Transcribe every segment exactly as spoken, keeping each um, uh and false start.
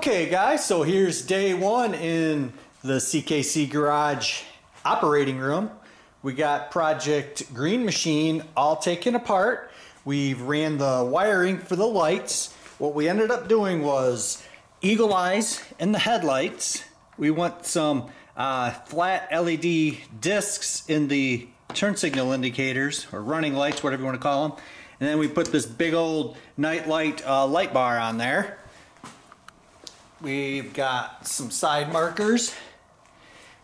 Okay guys, so here's day one in the C K C Garage operating room. We got Project Green Machine all taken apart. We've ran the wiring for the lights. What we ended up doing was eagle eyes and the headlights. We want some uh, flat L E D discs in the turn signal indicators, or running lights, whatever you want to call them. And then we put this big old night light uh, light bar on there. We've got some side markers,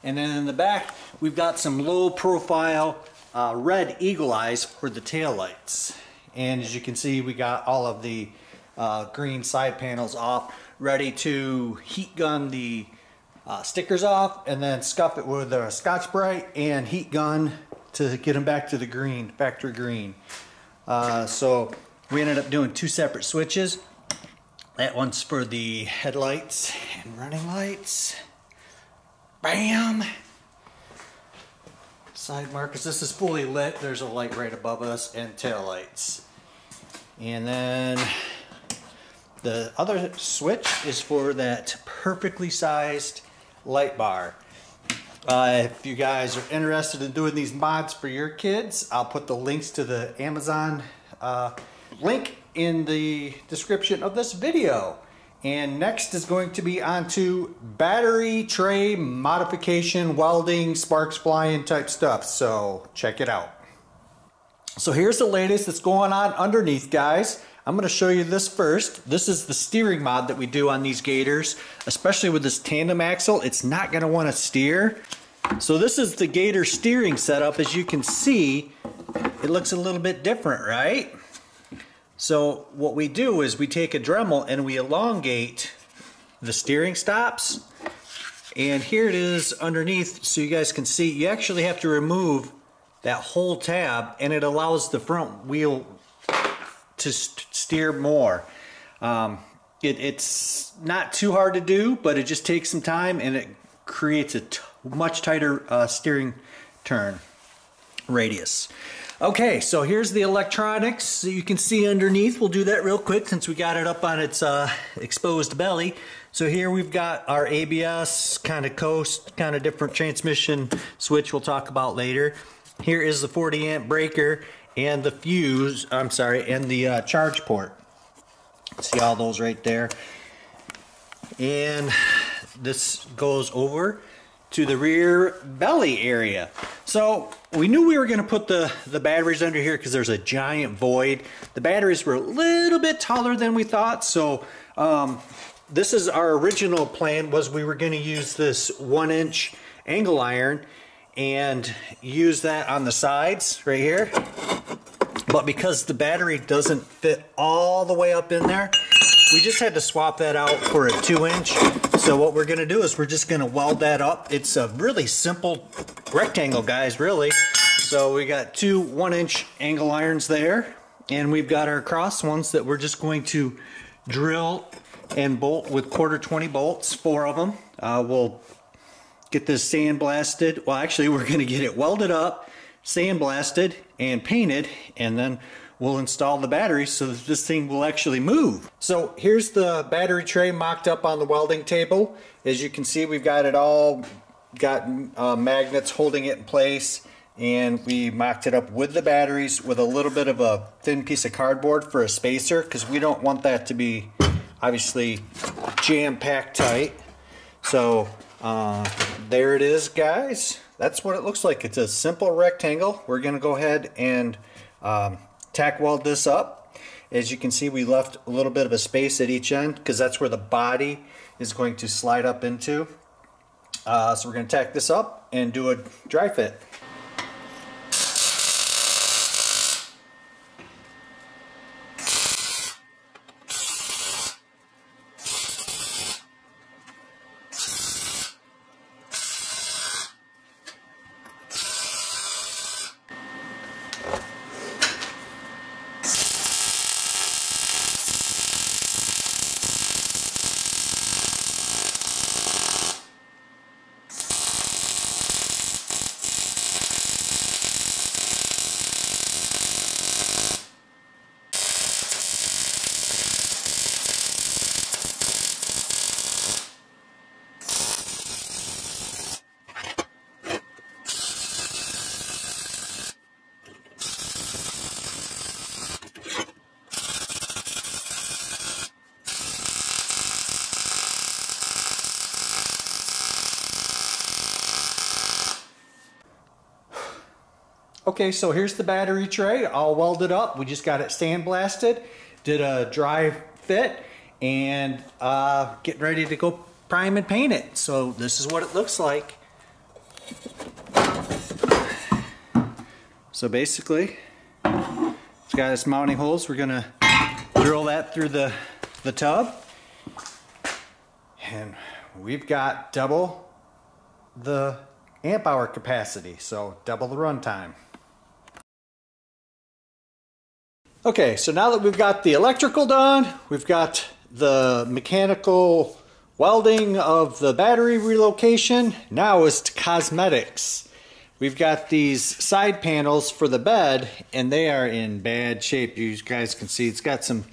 and then in the back we've got some low profile uh, red eagle eyes for the tail lights. And as you can see, we got all of the uh, green side panels off, ready to heat gun the uh, stickers off and then scuff it with a Scotch-Brite and heat gun to get them back to the green, factory green. Uh, so we ended up doing two separate switches. That one's for the headlights and running lights. Bam! Side markers. This is fully lit. There's a light right above us and tail lights. And then the other switch is for that perfectly sized light bar. Uh, if you guys are interested in doing these mods for your kids, I'll put the links to the Amazon uh, link in the description of this video. And next is going to be onto battery tray modification, welding, sparks flying type stuff. So check it out. So here's the latest that's going on underneath, guys. I'm going to show you this first. This is the steering mod that we do on these Gators, especially with this tandem axle. It's not going to want to steer. So this is the Gator steering setup. As you can see, it looks a little bit different, right? So what we do is we take a Dremel and we elongate the steering stops, and here it is underneath so you guys can see. You actually have to remove that whole tab and it allows the front wheel to st steer more. Um, it, it's not too hard to do, but it just takes some time and it creates a t much tighter uh, steering turn radius. Okay, so here's the electronics that you can see underneath. We'll do that real quick since we got it up on its uh, exposed belly. So here we've got our A B S, kind of coast, kind of different transmission switch we'll talk about later. Here is the forty amp breaker and the fuse, I'm sorry, and the uh, charge port. See all those right there. And this goes over to the rear belly area. So we knew we were going to put the, the batteries under here because there's a giant void. The batteries were a little bit taller than we thought. So um, this is our original plan, was we were going to use this one inch angle iron and use that on the sides right here. But because the battery doesn't fit all the way up in there, we just had to swap that out for a two inch. So what we're going to do is we're just going to weld that up. It's a really simple rectangle, guys, really. So we got two one inch angle irons there, and we've got our cross ones that we're just going to drill and bolt with quarter twenty bolts, four of them. Uh, we'll get this sandblasted. Well, actually we're going to get it welded up, sandblasted and painted, and then we'll install the battery so that this thing will actually move. So here's the battery tray mocked up on the welding table. As you can see, we've got it all, got uh, magnets holding it in place, and we mocked it up with the batteries with a little bit of a thin piece of cardboard for a spacer because we don't want that to be obviously jam-packed tight. So uh, there it is, guys. That's what it looks like. It's a simple rectangle. We're gonna go ahead and um, tack weld this up. As you can see, we left a little bit of a space at each end because that's where the body is going to slide up into. Uh, so we're going to tack this up and do a dry fit. Okay, so here's the battery tray, all welded up. We just got it sandblasted, did a dry fit, and uh, getting ready to go prime and paint it. So this is what it looks like. So basically, it's got its mounting holes. We're gonna drill that through the, the tub. And we've got double the amp hour capacity, so double the runtime. Okay, so now that we've got the electrical done, we've got the mechanical welding of the battery relocation, now is to cosmetics. We've got these side panels for the bed, and they are in bad shape. You guys can see it's got some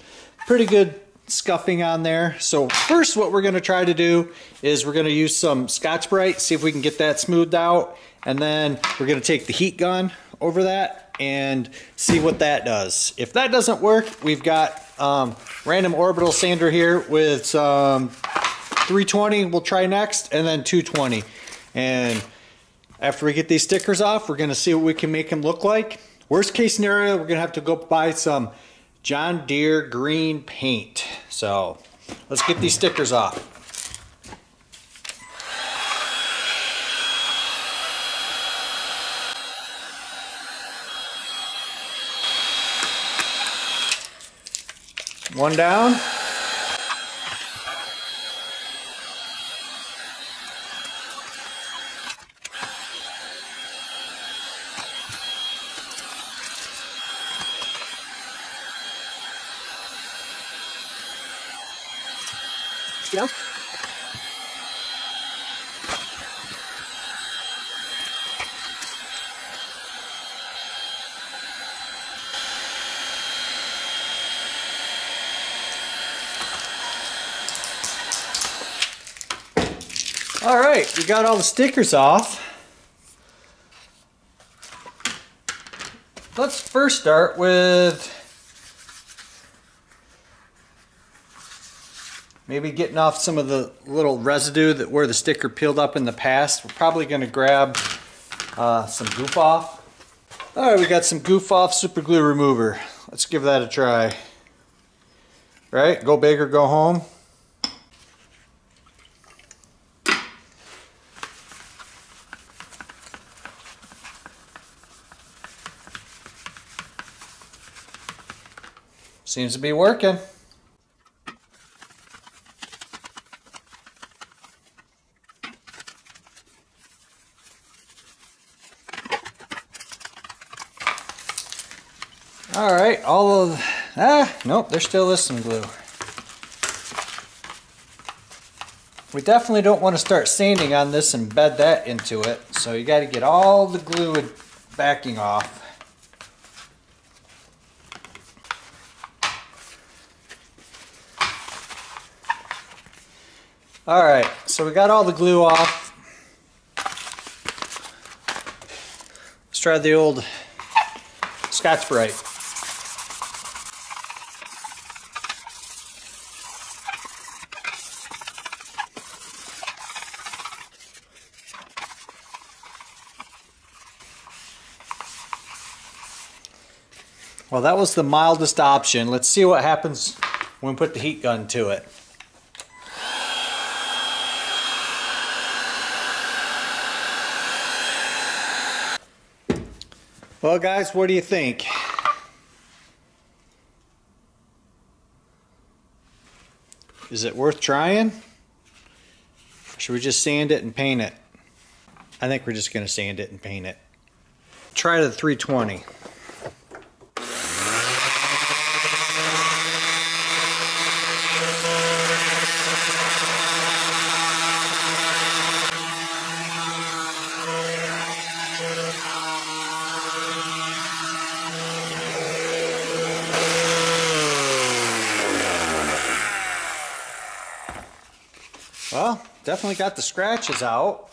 pretty good scuffing on there. So first what we're going to try to do is we're going to use some Scotch-Brite, see if we can get that smoothed out, and then we're going to take the heat gun over that and see what that does. If that doesn't work, we've got um, random orbital sander here with some um, three twenty we'll try next, and then two twenty, and after we get these stickers off, we're going to see what we can make them look like. Worst case scenario, we're going to have to go buy some John Deere green paint. So let's get these stickers off. One down. Yeah. All right, we got all the stickers off. Let's first start with maybe getting off some of the little residue that where the sticker peeled up in the past. We're probably going to grab uh, some Goof Off. All right, we got some Goof Off super glue remover. Let's give that a try. All right, go big or go home. Seems to be working. All right, all of, ah, nope, there still is some glue. We definitely don't want to start sanding on this and bed that into it, so you got to get all the glue and backing off. All right, so we got all the glue off. Let's try the old Scotch-Brite. Well, that was the mildest option. Let's see what happens when we put the heat gun to it. Well, guys, what do you think? Is it worth trying? Or should we just sand it and paint it? I think we're just going to sand it and paint it. Try the three twenty. Well, definitely got the scratches out.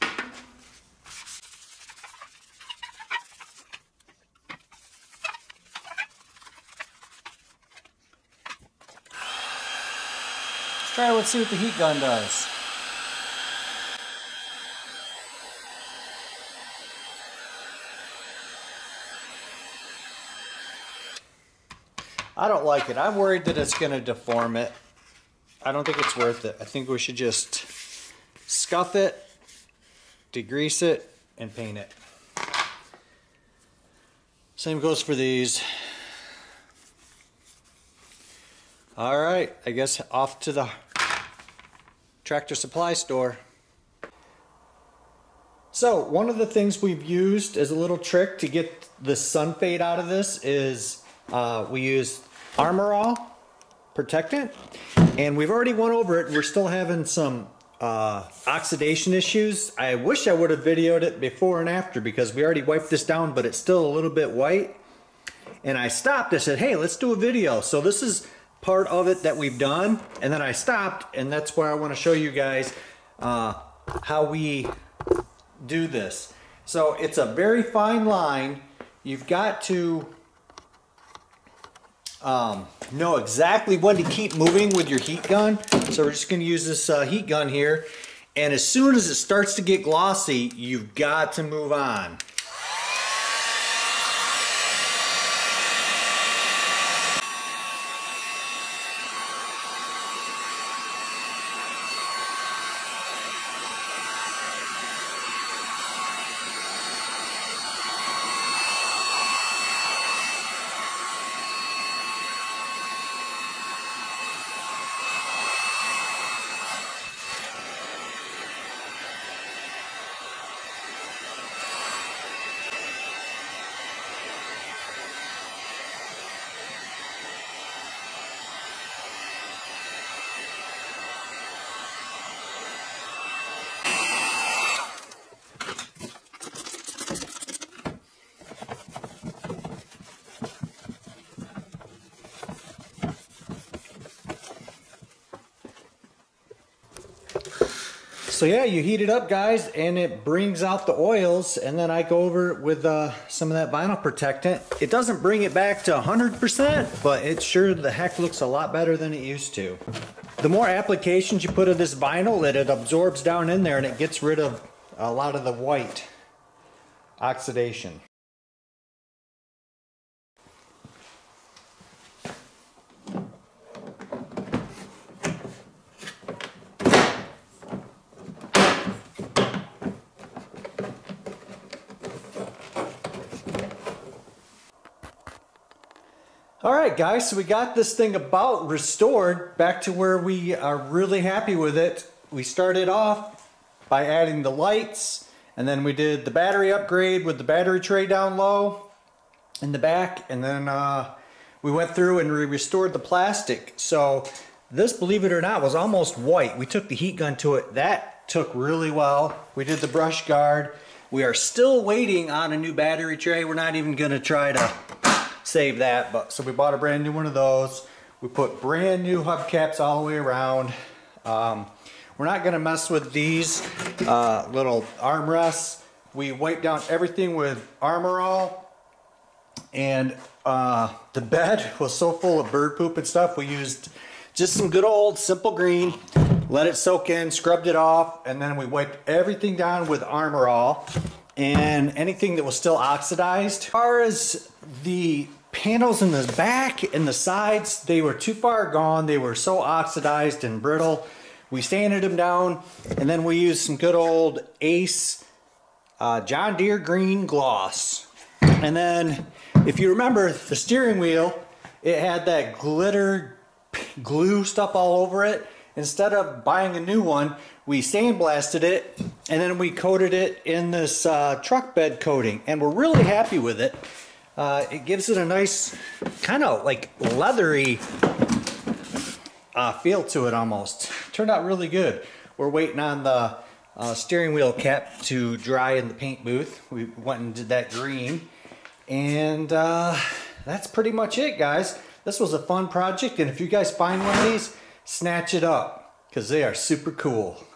Let's try it, let's see what the heat gun does. I don't like it. I'm worried that it's going to deform it. I don't think it's worth it. I think we should just scuff it, degrease it, and paint it. Same goes for these. All right, I guess off to the tractor supply store. So one of the things we've used as a little trick to get the sun fade out of this is uh, we used Armor All protectant, and we've already went over it. We're still having some uh, oxidation issues. I wish I would have videoed it before and after because we already wiped this down, but it's still a little bit white. And I stopped, I said, hey, let's do a video. So this is part of it that we've done, and then I stopped, and that's where I want to show you guys uh, how we do this. So it's a very fine line. You've got to um, know exactly when to keep moving with your heat gun. So we're just going to use this uh, heat gun here, and as soon as it starts to get glossy, you've got to move on. So yeah, you heat it up, guys, and it brings out the oils, and then I go over with uh, some of that vinyl protectant. It doesn't bring it back to one hundred percent, but it sure the heck looks a lot better than it used to. The more applications you put of this vinyl, it, it absorbs down in there, and it gets rid of a lot of the white oxidation. All right, guys, so we got this thing about restored back to where we are really happy with it. We started off by adding the lights, and then we did the battery upgrade with the battery tray down low in the back, and then uh, we went through and we restored the plastic. So this, believe it or not, was almost white. We took the heat gun to it. That took really well. We did the brush guard. We are still waiting on a new battery tray. We're not even gonna try to save that, but so we bought a brand new one of those. We put brand new hubcaps all the way around. Um, we're not gonna mess with these uh, little armrests. We wiped down everything with Armor All, and uh, the bed was so full of bird poop and stuff. We used just some good old Simple Green, let it soak in, scrubbed it off, and then we wiped everything down with Armor All and anything that was still oxidized. As far as the panels in the back and the sides, they were too far gone. They were so oxidized and brittle. We sanded them down, and then we used some good old Ace uh, John Deere green gloss. And then, if you remember, the steering wheel, it had that glitter glue stuff all over it. Instead of buying a new one, we sandblasted it, and then we coated it in this uh, truck bed coating, and we're really happy with it. Uh, it gives it a nice kind of like leathery uh, feel to it almost. Turned out really good. We're waiting on the uh, steering wheel cap to dry in the paint booth. We went and did that green, and uh, that's pretty much it, guys. This was a fun project, and if you guys find one of these, snatch it up, because they are super cool.